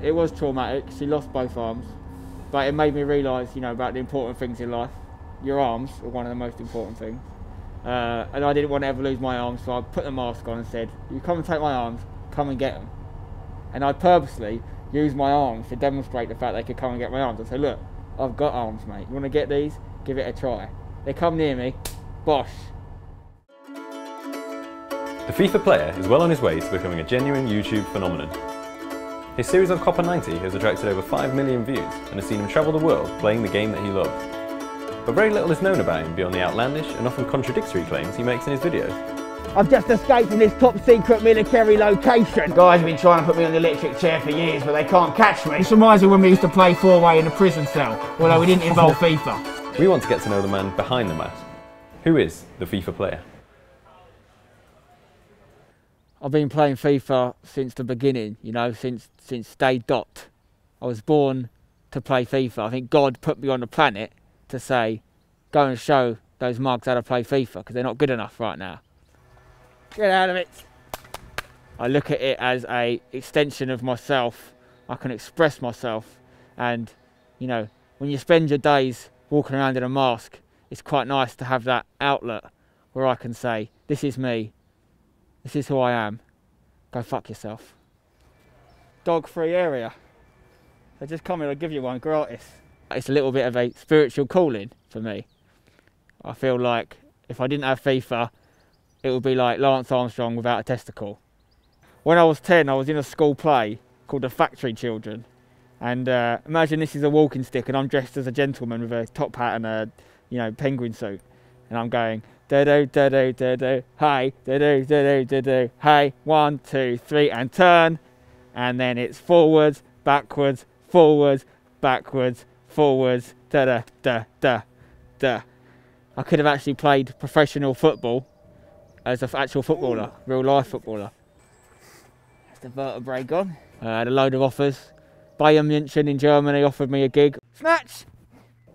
It was traumatic because he lost both arms, but it made me realise, you know, about the important things in life. Your arms are one of the most important things. And I didn't want to ever lose my arms, so I put the mask on and said, you come and take my arms, come and get them. And I purposely used my arms to demonstrate the fact they could come and get my arms. I said, look, I've got arms, mate. You want to get these? Give it a try. They come near me, bosh. The FIFA player is well on his way to becoming a genuine YouTube phenomenon. His series on Copa90 has attracted over 5 million views and has seen him travel the world playing the game that he loves. But very little is known about him beyond the outlandish and often contradictory claims he makes in his videos. I've just escaped from this top secret military location. Guys have been trying to put me on the electric chair for years, but they can't catch me. This reminds me when we used to play four-way in a prison cell, although we didn't involve FIFA. We want to get to know the man behind the mask. Who is the FIFA player? I've been playing FIFA since the beginning, you know, since day dot. I was born to play FIFA. I think God put me on the planet to say, go and show those mugs how to play FIFA, because they're not good enough right now. Get out of it. I look at it as an extension of myself. I can express myself. And, you know, when you spend your days walking around in a mask, it's quite nice to have that outlet where I can say, this is me. This is who I am. Go fuck yourself. Dog-free area. So just come here, I'll give you one gratis. It's a little bit of a spiritual calling for me. I feel like if I didn't have FIFA, it would be like Lance Armstrong without a testicle. When I was 10, I was in a school play called The Factory Children. And imagine this is a walking stick and I'm dressed as a gentleman with a top hat and a, you know, penguin suit. And I'm going, do-do, do-do, do-do, hey, do-do, do-do, do-do, hey, 1, 2, 3, and turn. And then it's forwards, backwards, forwards, backwards, forwards, da-da, da-da, da. I could have actually played professional football as an actual footballer, real life footballer. That's the vertebrae gone. I had a load of offers. Bayern München in Germany offered me a gig. Snatch!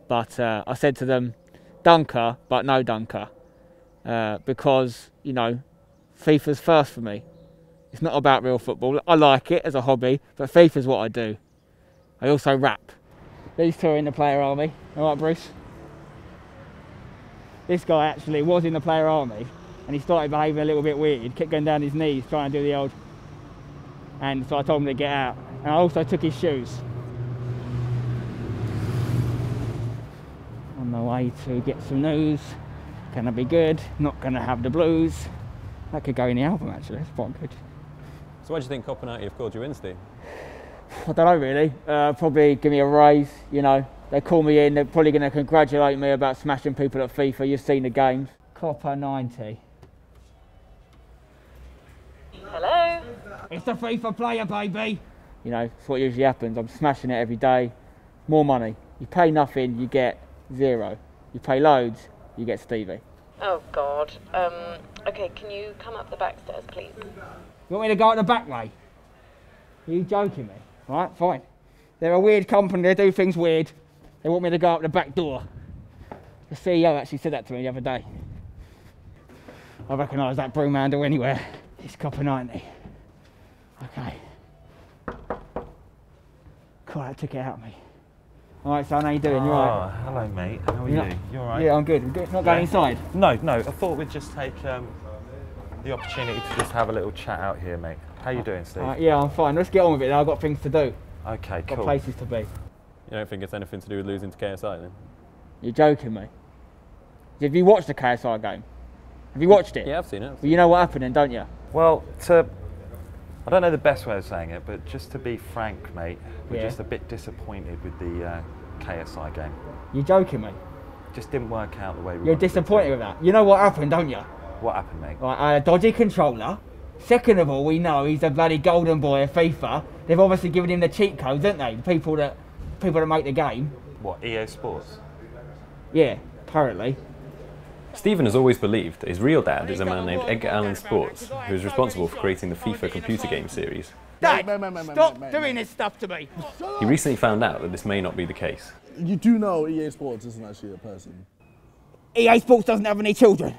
But I said to them, dunker, but no dunker. Because, you know, FIFA's first for me. It's not about real football. I like it as a hobby, but FIFA's what I do. I also rap. These two are in the player army. All right, Bruce? This guy actually was in the player army, and he started behaving a little bit weird, kept going down his knees, trying to do the old. And so I told him to get out. And I also took his shoes. On the way to get some news. Gonna be good, not gonna have the blues. That could go in the album, actually. That's quite good. So what do you think Copa90 have called you in, Steve? I don't know, really. Probably give me a raise, you know. They call me in, they're probably gonna congratulate me about smashing people at FIFA. You've seen the games. Copa90. Hello? It's the FIFA player, baby. You know, it's what usually happens. I'm smashing it every day. More money. You pay nothing, you get zero. You pay loads, you get Stevie. Oh, God. OK, can you come up the back stairs, please? You want me to go up the back way? Are you joking me? All right, fine. They're a weird company. They do things weird. They want me to go up the back door. The CEO actually said that to me the other day. I recognise that broom handle anywhere. It's Copa90. OK. God, that took it out of me. All right, son, how you doing? You all right? Oh, hello, mate. How are you? You all right? Yeah, I'm good. Not going inside? No, no. I thought we'd just take the opportunity to just have a little chat out here, mate. How you doing, Steve? Yeah, I'm fine. Let's get on with it. I've got things to do. Okay, cool. Got places to be. You don't think it's anything to do with losing to KSI, then? You're joking me. Have you watched the KSI game? Have you watched it? Yeah, I've seen it. Well, you know what happened then, don't you? Well, I don't know the best way of saying it, but just to be frank, mate, we're just a bit disappointed with the KSI game. You're joking, mate. Just didn't work out the way we. You're disappointed with that. You know what happened, don't you? What happened, mate? Right, I had a dodgy controller. Second of all, we know he's a bloody golden boy of FIFA. They've obviously given him the cheat codes, haven't they? The people that make the game. What, EA Sports? Yeah, apparently. Stephen has always believed that his real dad is a man named Edgar Allan Sports, who is responsible for creating the FIFA computer game series. Dad, stop doing this stuff to me! He recently found out that this may not be the case. You do know EA Sports isn't actually a person. EA Sports doesn't have any children.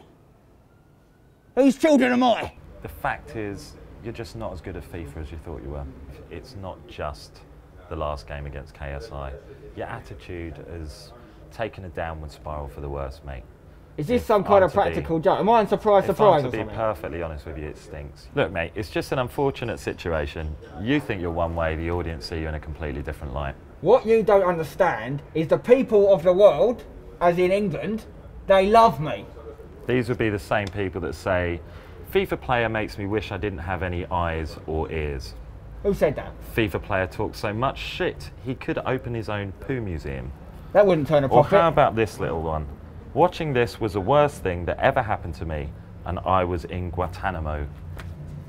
Whose children am I? The fact is, you're just not as good at FIFA as you thought you were. It's not just the last game against KSI. Your attitude has taken a downward spiral for the worst, mate. Is this some kind of practical joke? Am I in surprise or something? To be perfectly honest with you, it stinks. Look, mate, it's just an unfortunate situation. You think you're one way, the audience see you in a completely different light. What you don't understand is the people of the world, as in England, they love me. These would be the same people that say, FIFA player makes me wish I didn't have any eyes or ears. Who said that? FIFA player talks so much shit, he could open his own poo museum. That wouldn't turn a profit. Or how about this little one? Watching this was the worst thing that ever happened to me, and I was in Guantanamo.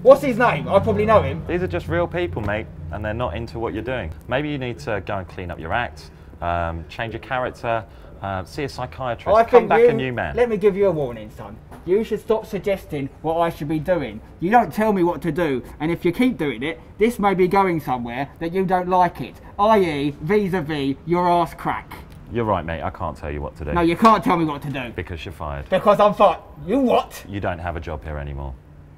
What's his name? I probably know him. These are just real people, mate, and they're not into what you're doing. Maybe you need to go and clean up your act, change your character, see a psychiatrist, come back a new man. Let me give you a warning, son. You should stop suggesting what I should be doing. You don't tell me what to do, and if you keep doing it, this may be going somewhere that you don't like it, i.e. vis-a-vis your ass crack. You're right, mate, I can't tell you what to do. No, you can't tell me what to do. Because you're fired. Because I'm fired. You what? You don't have a job here anymore.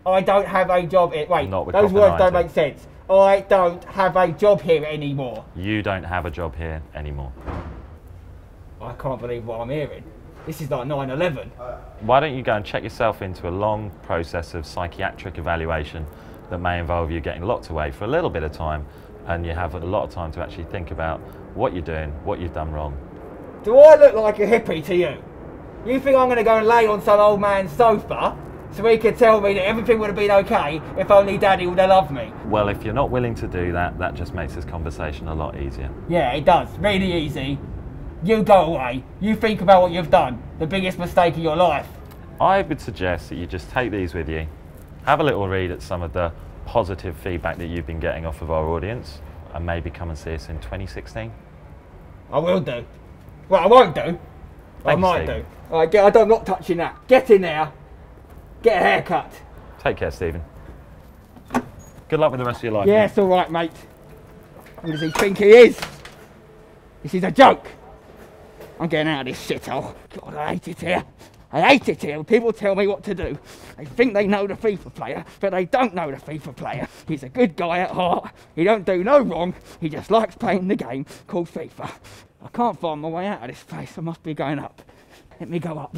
I don't have a job here. Wait, those words don't make sense. I don't have a job here anymore. You don't have a job here anymore. I can't believe what I'm hearing. This is like 9/11. Why don't you go and check yourself into a long process of psychiatric evaluation that may involve you getting locked away for a little bit of time, and you have a lot of time to actually think about what you're doing, what you've done wrong. Do I look like a hippie to you? You think I'm going to go and lay on some old man's sofa so he could tell me that everything would have been okay if only Daddy would have loved me? Well, if you're not willing to do that, that just makes this conversation a lot easier. Yeah, it does. Really easy. You go away. You think about what you've done. The biggest mistake of your life. I would suggest that you just take these with you. Have a little read at some of the positive feedback that you've been getting off of our audience, and maybe come and see us in 2016. I will do. Well, I won't do. Thanks, I might Stephen. Do. All right, I'm not touching that. Get in there. Get a haircut. Take care, Stephen. Good luck with the rest of your life. Yeah, mate. It's all right, mate. What does he think he is? This is a joke. I'm getting out of this shithole. God, I hate it here. I hate it here. People tell me what to do. They think they know the FIFA player, but they don't know the FIFA player. He's a good guy at heart. He don't do no wrong. He just likes playing the game called FIFA. I can't find my way out of this place. I must be going up. Let me go up.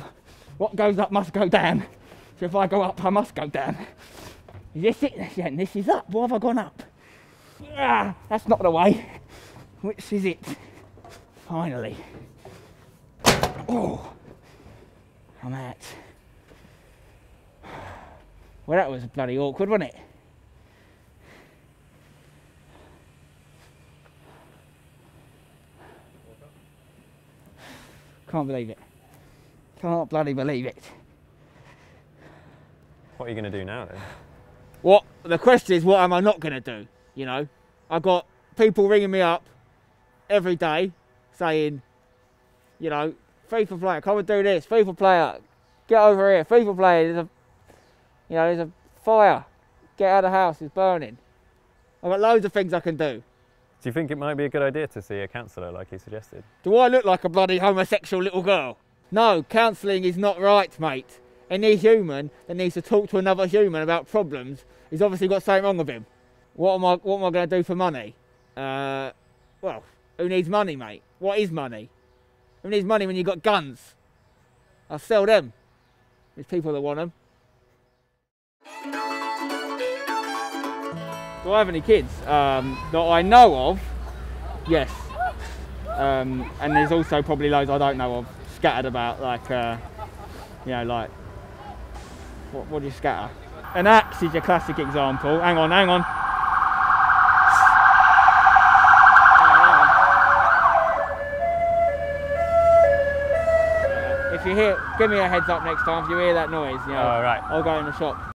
What goes up must go down. So if I go up, I must go down. Is this it? Yeah, this is up. Why have I gone up? Ah, that's not the way. Which is it? Finally. Oh. I'm out. Well, that was bloody awkward, wasn't it? Can't believe it. Can't bloody believe it. What are you going to do now, then? What? The question is, what am I not going to do? You know, I've got people ringing me up every day saying, you know, FIFA player, come and do this. FIFA player, get over here. FIFA player, there's a fire. Get out of the house, it's burning. I've got loads of things I can do. Do you think it might be a good idea to see a counsellor like he suggested? Do I look like a bloody homosexual little girl? No, counselling is not right, mate. Any human that needs to talk to another human about problems has obviously got something wrong with him. What am I going to do for money? Well, who needs money, mate? What is money? Who needs money when you've got guns? I'll sell them. There's people that want them. Do I have any kids that I know of? Yes. And there's also probably loads I don't know of scattered about, like, you know, like, what do you scatter? An axe is your classic example. Hang on, hang on. If you hear, give me a heads up next time if you hear that noise. You know, I'll go in the shop.